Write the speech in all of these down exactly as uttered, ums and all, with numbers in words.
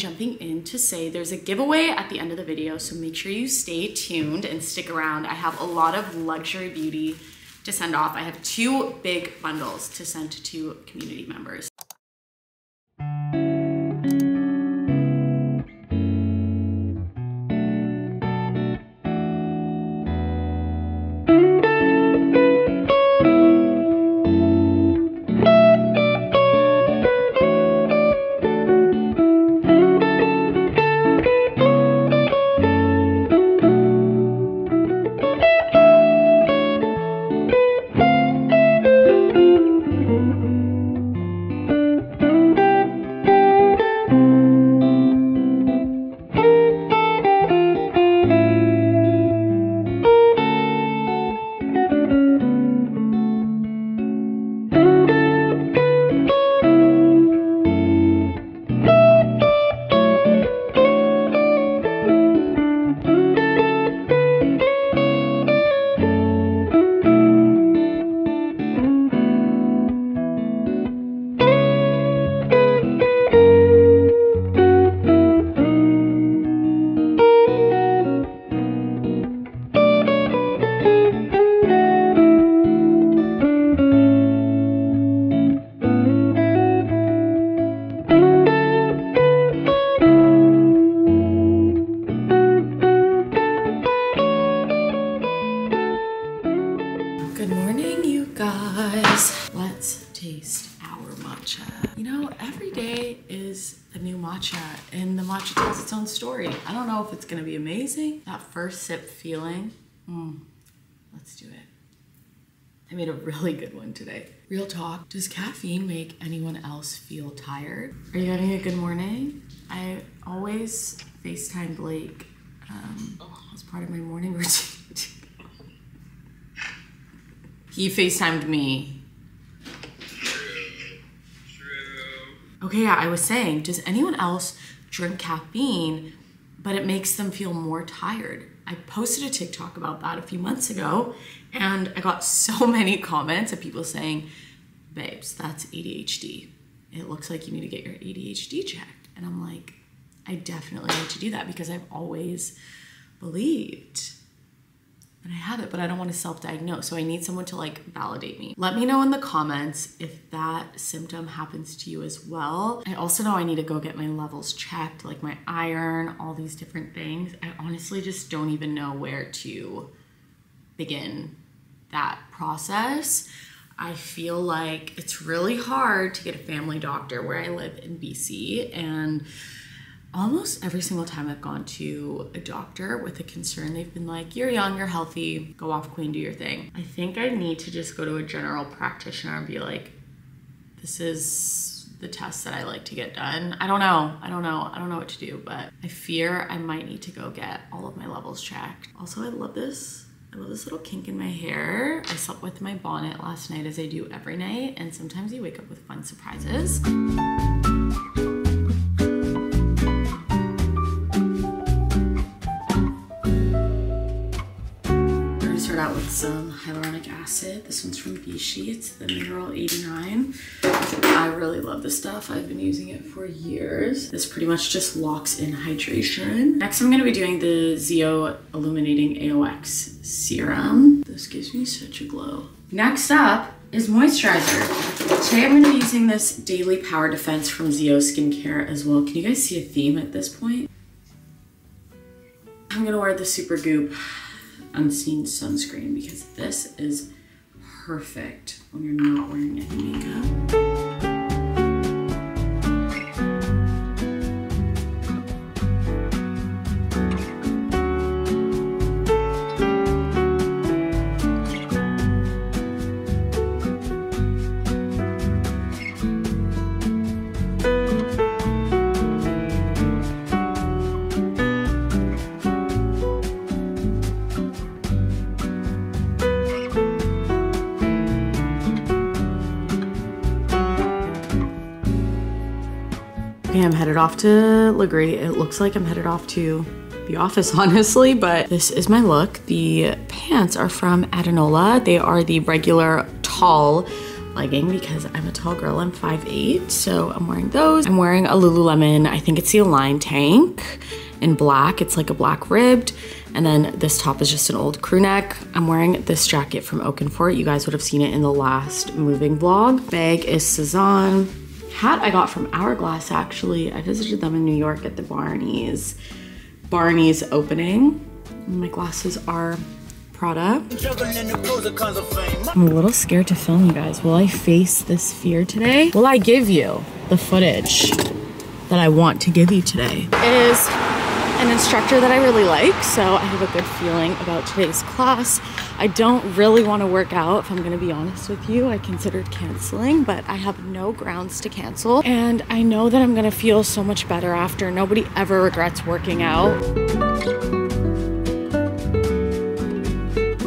jumping in to say there's a giveaway at the end of the video, so make sure you stay tuned and stick around. I have a lot of luxury beauty to send off. I have two big bundles to send to community members. I don't know if it's gonna be amazing. That first sip feeling, mm, let's do it. I made a really good one today. Real talk, does caffeine make anyone else feel tired? Are you having a good morning? I always FaceTime Blake um, as part of my morning routine. He FaceTimed me. True, true. Okay, yeah, I was saying, does anyone else drink caffeine, but it makes them feel more tired? I posted a TikTok about that a few months ago, and I got so many comments of people saying, babes, that's A D H D. It looks like you need to get your A D H D checked. And I'm like, I definitely need to do that because I've always believed that I have it, but I don't want to self-diagnose. So I need someone to like validate me. Let me know in the comments if that symptom happens to you as well. I also know I need to go get my levels checked, like my iron, all these different things. I honestly just don't even know where to begin that process. I feel like it's really hard to get a family doctor where I live in B C, and almost every single time I've gone to a doctor with a concern, they've been like, you're young, you're healthy, go off queen, do your thing. I think I need to just go to a general practitioner and be like, this is the test that I like to get done. I don't know, I don't know, I don't know what to do, but I fear I might need to go get all of my levels checked. Also, I love this. I love this little kink in my hair. I slept with my bonnet last night, as I do every night, and sometimes you wake up with fun surprises. Out with some hyaluronic acid. This one's from Vichy. It's the Mineral eighty-nine. I really love this stuff. I've been using it for years. This pretty much just locks in hydration. Next, I'm gonna be doing the Z O Illuminating A O X Serum. This gives me such a glow. Next up is moisturizer. Today I'm gonna be using this Daily Power Defense from Z O Skincare as well. Can you guys see a theme at this point? I'm gonna wear the Super Goop Unseen sunscreen because this is perfect when you're not wearing any makeup. I'm headed off to Lagree. It looks like I'm headed off to the office, honestly, but this is my look. The pants are from Adenola. They are the regular tall legging because I'm a tall girl, I'm five eight, so I'm wearing those. I'm wearing a Lululemon, I think it's the Align Tank in black. It's like a black ribbed. And then this top is just an old crew neck. I'm wearing this jacket from Oak and Fort. You guys would have seen it in the last moving vlog. Bag is Sézane. Hat I got from Hourglass, actually. I visited them in New York at the Barney's. Barney's opening. My glasses are Prada. I'm a little scared to film, you guys. Will I face this fear today? Will I give you the footage that I want to give you today? It is an instructor that I really like, so I have a good feeling about today's class. I don't really want to work out, if I'm gonna be honest with you. I considered canceling, but I have no grounds to cancel, and I know that I'm gonna feel so much better after. Nobody ever regrets working out.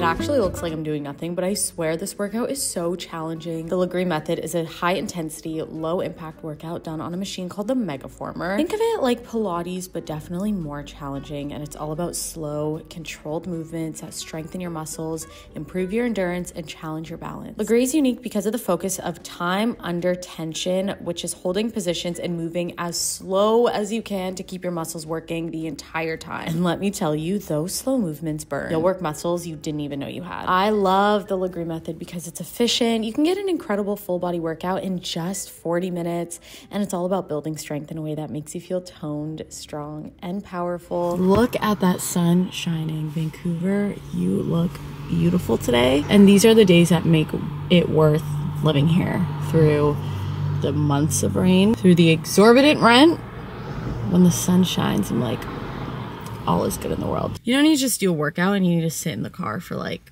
It actually looks like I'm doing nothing, but I swear this workout is so challenging. The Lagree method is a high intensity, low impact workout done on a machine called the Megaformer. Think of it like Pilates, but definitely more challenging, and it's all about slow, controlled movements that strengthen your muscles, improve your endurance, and challenge your balance. Lagree is unique because of the focus of time under tension, which is holding positions and moving as slow as you can to keep your muscles working the entire time. And let me tell you, those slow movements burn. You'll work muscles you didn't even know you had. I love the Lagree method because it's efficient. You can get an incredible full body workout in just forty minutes, and it's all about building strength in a way that makes you feel toned, strong, and powerful. Look at that sun shining. Vancouver, you look beautiful today. And these are the days that make it worth living here, through the months of rain, through the exorbitant rent. When the sun shines, I'm like, all is good in the world. You don't need to just do a workout and you need to sit in the car for like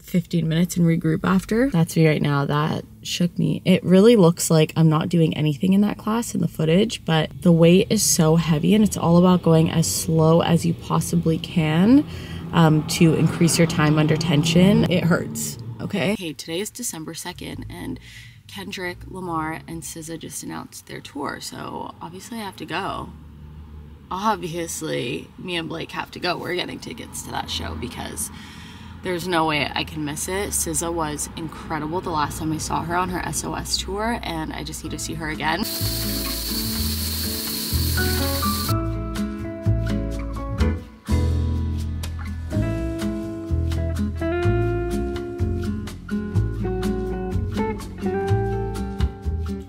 fifteen minutes and regroup after. That's me right now. That shook me. It really looks like I'm not doing anything in that class in the footage, but the weight is so heavy, and it's all about going as slow as you possibly can um, to increase your time under tension. It hurts, okay? Okay, today is December second, and Kendrick Lamar and S Z A just announced their tour, so obviously I have to go. Obviously, me and Blake have to go. We're getting tickets to that show because there's no way I can miss it. S Z A was incredible the last time I saw her on her S O S tour, and I just need to see her again.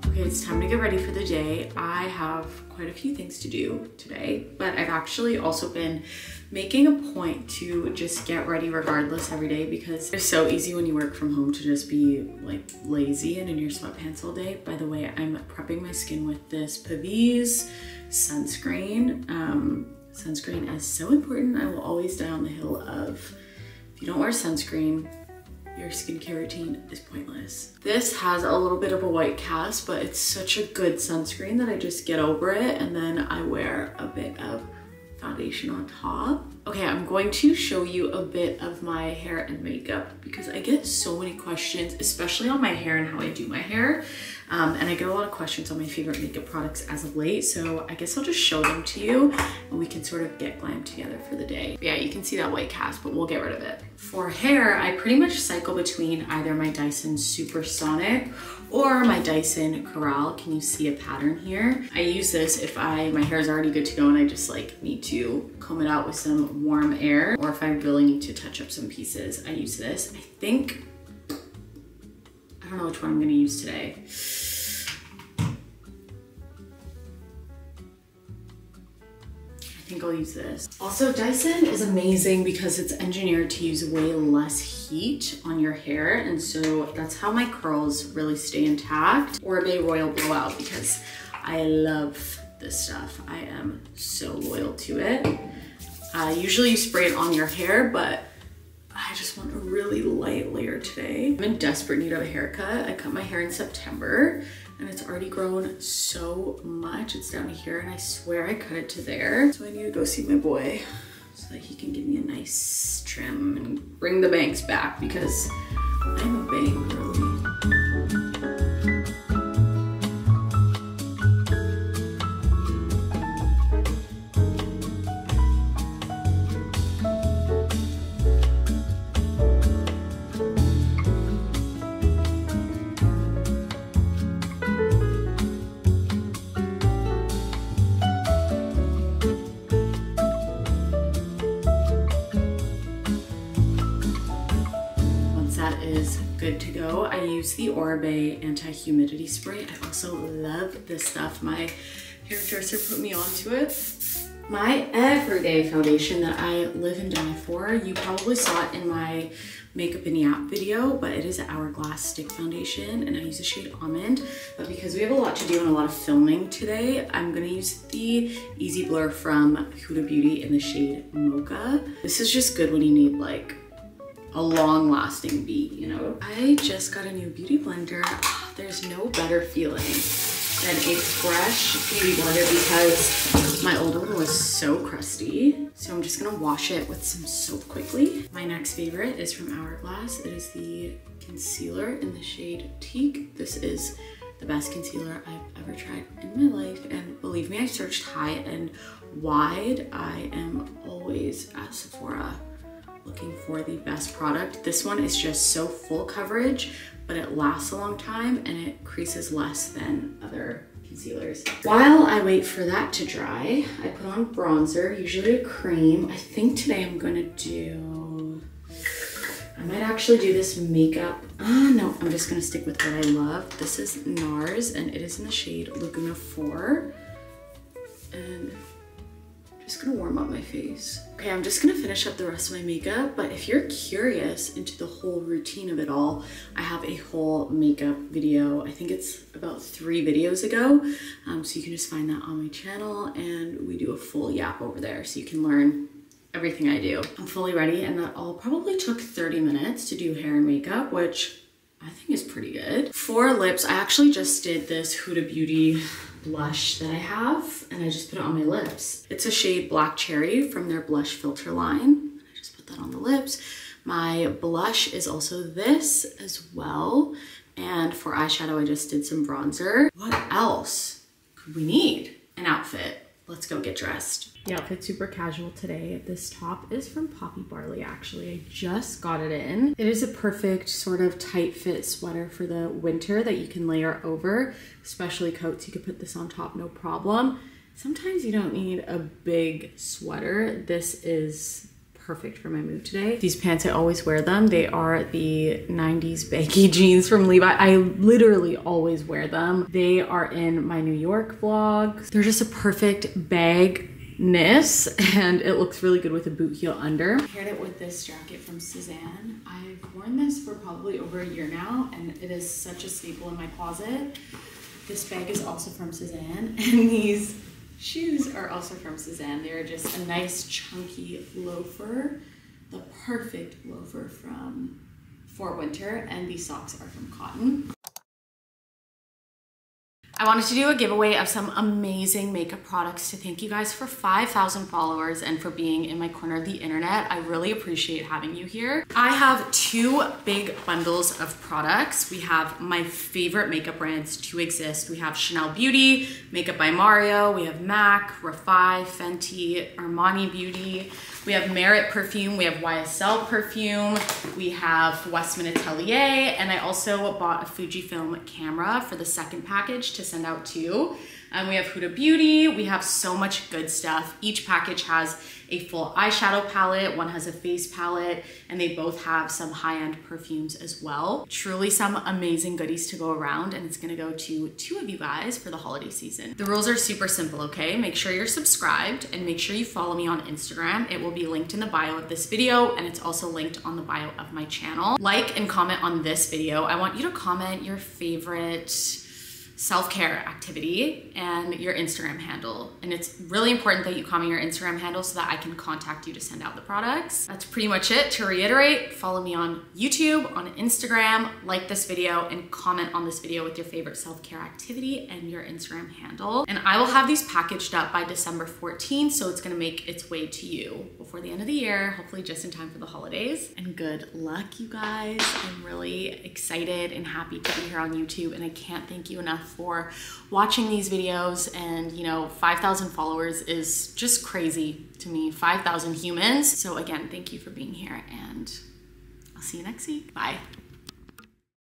Okay, it's time to get ready for the day. I have quite a few things to do today, but I've actually also been making a point to just get ready regardless every day, because it's so easy when you work from home to just be like lazy and in your sweatpants all day. By the way, I'm prepping my skin with this Pavise sunscreen. Um, sunscreen is so important. I will always die on the hill of, if you don't wear sunscreen, your skincare routine is pointless. This has a little bit of a white cast, but it's such a good sunscreen that I just get over it, and then I wear a bit of foundation on top. Okay, I'm going to show you a bit of my hair and makeup because I get so many questions, especially on my hair and how I do my hair. Um, and I get a lot of questions on my favorite makeup products as of late. So I guess I'll just show them to you and we can sort of get glammed together for the day. Yeah, you can see that white cast, but we'll get rid of it. For hair, I pretty much cycle between either my Dyson Supersonic or my Dyson Corral. Can you see a pattern here? I use this if I my hair is already good to go and I just like need to comb it out with some warm air, or if I really need to touch up some pieces, I use this. I think, I don't know which one I'm gonna use today. I think I'll use this. Also, Dyson is amazing because it's engineered to use way less heat on your hair, and so that's how my curls really stay intact. Oribe Royal Blowout, because I love this stuff. I am so loyal to it. Uh, usually you spray it on your hair, but I just want a really light layer today. I'm in desperate need of a haircut. I cut my hair in September and it's already grown so much. It's down to here and I swear I cut it to there. So I need to go see my boy so that he can give me a nice trim and bring the bangs back, because I'm a bang girly. use the Oura Bay anti-humidity spray. I also love this stuff. My hairdresser put me onto it. My everyday foundation that I live and die for, you probably saw it in my Makeup in the App video, but it is an Hourglass stick foundation and I use the shade Almond. But because we have a lot to do and a lot of filming today, I'm gonna use the Easy Blur from Huda Beauty in the shade Mocha. This is just good when you need like a long lasting beat, you know? I just got a new beauty blender. Oh, there's no better feeling than a fresh beauty blender because my older one was so crusty. So I'm just gonna wash it with some soap quickly. My next favorite is from Hourglass. It is the concealer in the shade Teak. This is the best concealer I've ever tried in my life. And believe me, I searched high and wide. I am always at Sephora looking for the best product. This one is just so full coverage, but it lasts a long time and it creases less than other concealers. While I wait for that to dry, I put on bronzer, usually a cream. I think today I'm gonna do, I might actually do this makeup. Ah, no, I'm just gonna stick with what I love. This is NARS and it is in the shade Laguna four. And I'm just gonna warm up my face. Okay, I'm just gonna finish up the rest of my makeup, but if you're curious into the whole routine of it all, I have a whole makeup video. I think it's about three videos ago, um, so you can just find that on my channel, and we do a full yap over there, so you can learn everything I do. I'm fully ready, and that all probably took thirty minutes to do hair and makeup, which I think is pretty good. For lips, I actually just did this Huda Beauty blush that I have and I just put it on my lips. It's a shade Black Cherry from their blush filter line. I just put that on the lips. My blush is also this as well. And for eyeshadow, I just did some bronzer. What else could we need? An outfit. Let's go get dressed. The outfit's super casual today. This top is from Poppy Barley, actually. I just got it in. It is a perfect sort of tight fit sweater for the winter that you can layer over, especially coats. You could put this on top, no problem. Sometimes you don't need a big sweater. This is perfect for my mood today. These pants, I always wear them. They are the nineties baggy jeans from Levi. I literally always wear them. They are in my New York vlog. They're just a perfect bagness and it looks really good with a boot heel under. I paired it with this jacket from Sézane. I've worn this for probably over a year now and it is such a staple in my closet. This bag is also from Sézane and these shoes are also from Sézane. They're just a nice chunky loafer, the perfect loafer from for winter, and these socks are from cotton. I wanted to do a giveaway of some amazing makeup products to thank you guys for five thousand followers and for being in my corner of the internet. I really appreciate having you here. I have two big bundles of products. We have my favorite makeup brands to exist. We have Chanel Beauty, Makeup by Mario, we have MAC, Refi, Fenty, Armani Beauty. We have Merit perfume, we have Y S L perfume, we have Westman Atelier, and I also bought a Fujifilm camera for the second package to send out too. And um, we have Huda Beauty, we have so much good stuff. Each package has a full eyeshadow palette, one has a face palette, and they both have some high-end perfumes as well. Truly some amazing goodies to go around, and it's gonna go to two of you guys for the holiday season. The rules are super simple, okay? Make sure you're subscribed and make sure you follow me on Instagram. It will be linked in the bio of this video, and it's also linked on the bio of my channel. Like and comment on this video. I want you to comment your favorite self-care activity and your Instagram handle. And it's really important that you comment your Instagram handle so that I can contact you to send out the products. That's pretty much it. To reiterate, follow me on YouTube, on Instagram, like this video, and comment on this video with your favorite self-care activity and your Instagram handle. And I will have these packaged up by December fourteenth, so it's gonna make its way to you before the end of the year, hopefully just in time for the holidays. And good luck, you guys. I'm really excited and happy to be here on YouTube, and I can't thank you enough for watching these videos. And you know, five thousand followers is just crazy to me, five thousand humans. So again, thank you for being here and I'll see you next week. Bye.